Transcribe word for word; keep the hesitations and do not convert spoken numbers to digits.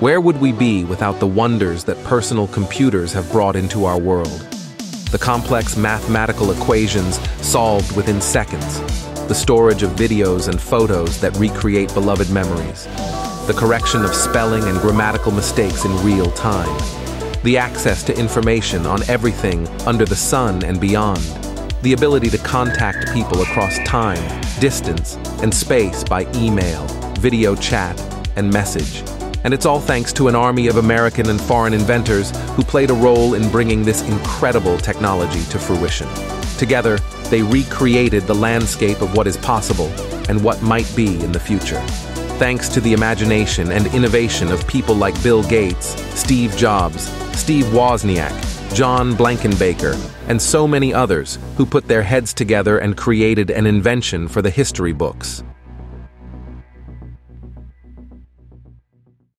Where would we be without the wonders that personal computers have brought into our world? The complex mathematical equations solved within seconds, the storage of videos and photos that recreate beloved memories, the correction of spelling and grammatical mistakes in real time, the access to information on everything under the sun and beyond, the ability to contact people across time, distance, and space by email, video chat, and message. And it's all thanks to an army of American and foreign inventors who played a role in bringing this incredible technology to fruition. Together, they recreated the landscape of what is possible and what might be in the future. Thanks to the imagination and innovation of people like Bill Gates, Steve Jobs, Steve Wozniak, John Blankenbaker, and so many others who put their heads together and created an invention for the history books.